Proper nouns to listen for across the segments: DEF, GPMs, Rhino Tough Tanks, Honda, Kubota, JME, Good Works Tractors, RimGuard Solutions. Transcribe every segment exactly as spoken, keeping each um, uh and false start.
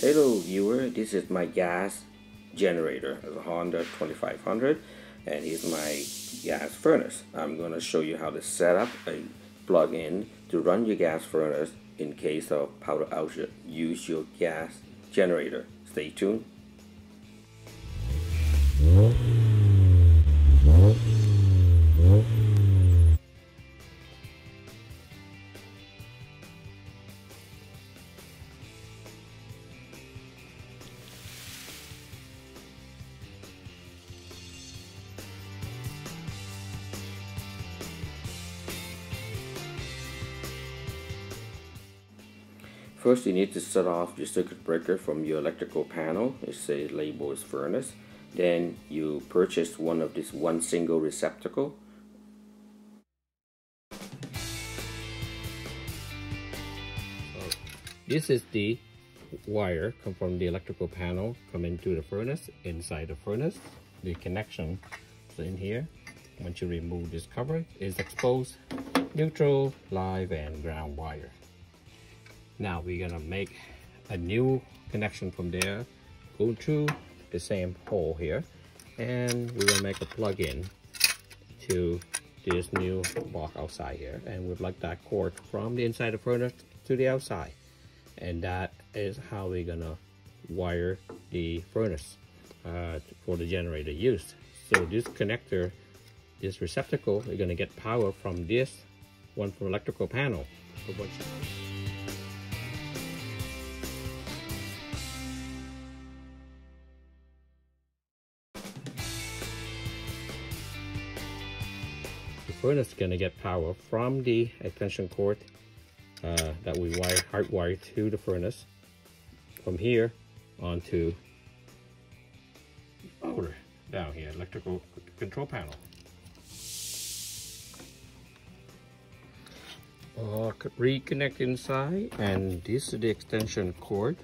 Hello viewer, this is my gas generator. It's a Honda twenty-five hundred and here's my gas furnace. I'm going to show you how to set up a plug-in to run your gas furnace in case of power outage. Use your gas generator. Stay tuned. First, you need to set off your circuit breaker from your electrical panel. It says label is furnace. Then you purchase one of this one single receptacle. This is the wire come from the electrical panel, come into the furnace. Inside the furnace, the connection is in here. Once you remove this cover, it's exposed, neutral, live, and ground wire. Now we're gonna make a new connection from there, go through the same hole here, and we're gonna make a plug-in to this new box outside here, and we plug that cord from the inside of the furnace to the outside, and that is how we're gonna wire the furnace uh, for the generator use. So this connector, this receptacle, you're gonna get power from this one from electrical panel. The furnace is going to get power from the extension cord uh, that we wire, hardwire to the furnace from here onto the motor down here, electrical control panel. Uh, reconnect inside, and this is the extension cord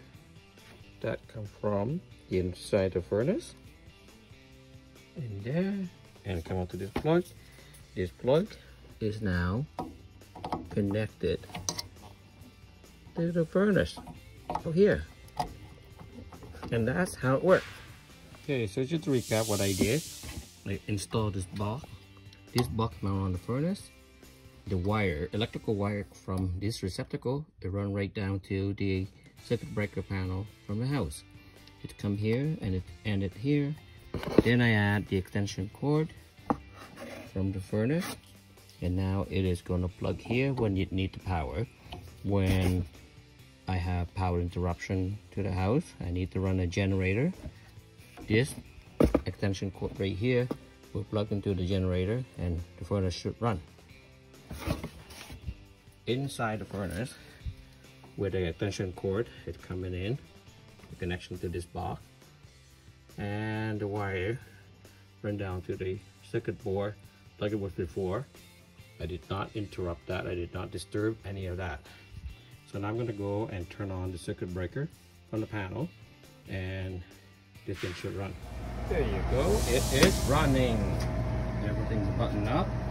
that comes from inside the furnace in there and come out to this plug. This plug is now connected to the furnace over here. And that's how it works. Okay, so just to recap what I did. I installed this box. This box mount on the furnace. The wire, electrical wire from this receptacle, it run right down to the circuit breaker panel from the house. It come here and it ended here. Then I add the extension cord from the furnace, and now it is going to plug here when you need the power. When I have power interruption to the house, I need to run a generator. This extension cord right here will plug into the generator and the furnace should run. Inside the furnace with the extension cord, it's coming in the connection to this box, and the wire run down to the circuit board like it was before. I did not interrupt that. I did not disturb any of that. So now I'm going to go and turn on the circuit breaker from the panel, and this thing should run. There you go. It is running. Everything's buttoned up.